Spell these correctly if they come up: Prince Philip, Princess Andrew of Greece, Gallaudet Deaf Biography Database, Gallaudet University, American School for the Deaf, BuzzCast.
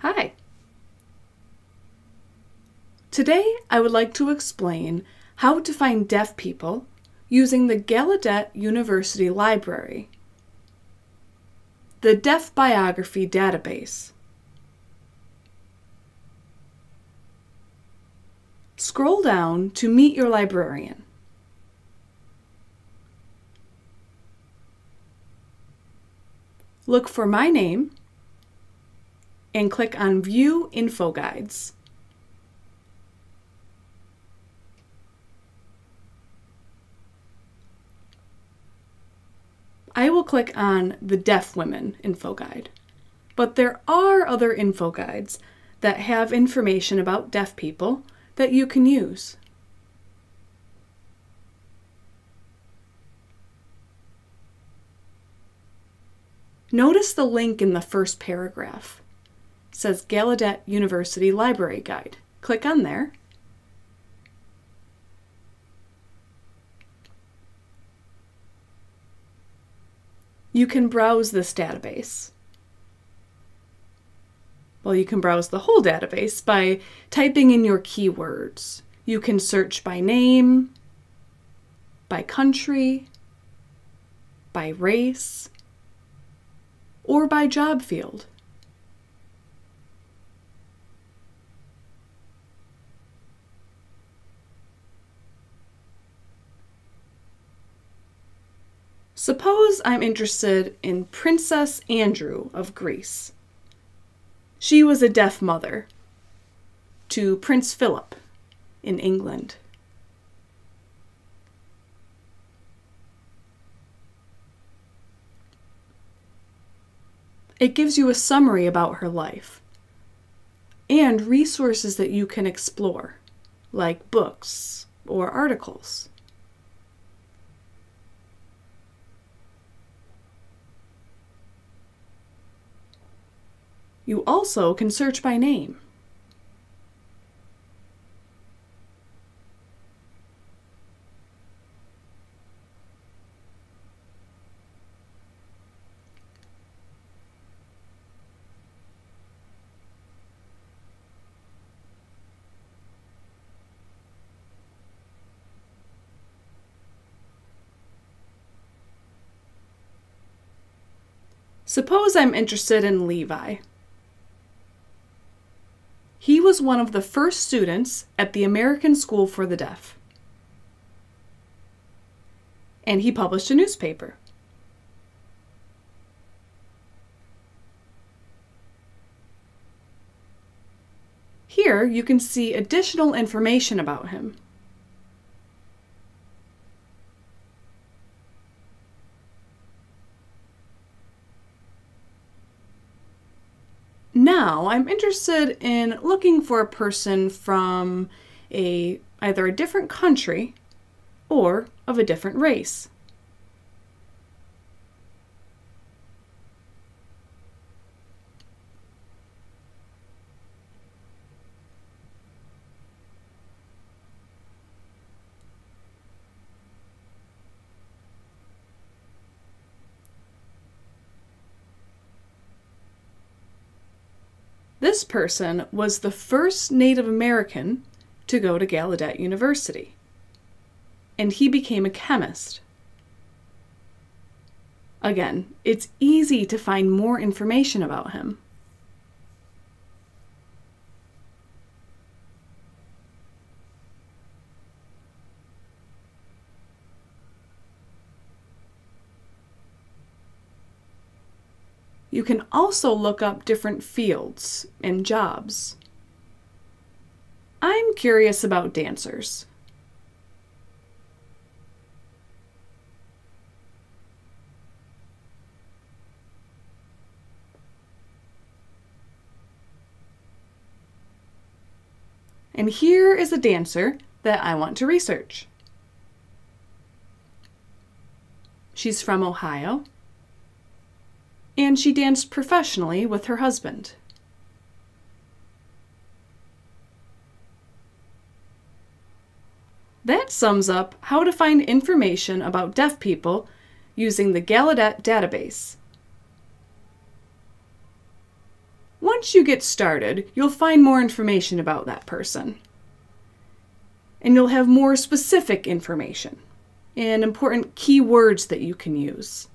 Hi. Today I would like to explain how to find deaf people using the Gallaudet University Library, the Deaf Biography Database. Scroll down to meet your librarian. Look for my name and click on View Info Guides. I will click on the Deaf Women info guide, but there are other info guides that have information about deaf people that you can use. Notice the link in the first paragraph. It says Gallaudet University Library Guide. Click on there. You can browse this database. Well, you can browse the whole database by typing in your keywords. You can search by name, by country, by race, or by job field. Suppose I'm interested in Princess Andrew of Greece. She was a deaf mother to Prince Philip in England. It gives you a summary about her life and resources that you can explore, like books or articles. You also can search by name. Suppose I'm interested in Levi. He was one of the first students at the American School for the Deaf, and he published a newspaper. Here you can see additional information about him. Now, I'm interested in looking for a person from either a different country or of a different race. This person was the first Native American to go to Gallaudet University, and he became a chemist. Again, it's easy to find more information about him. You can also look up different fields and jobs. I'm curious about dancers. And here is a dancer that I want to research. She's from Ohio, and she danced professionally with her husband. That sums up how to find information about deaf people using the Gallaudet database. One once you get started, you'll find more information about that person. And you'll have more specific information and important keywords that you can use.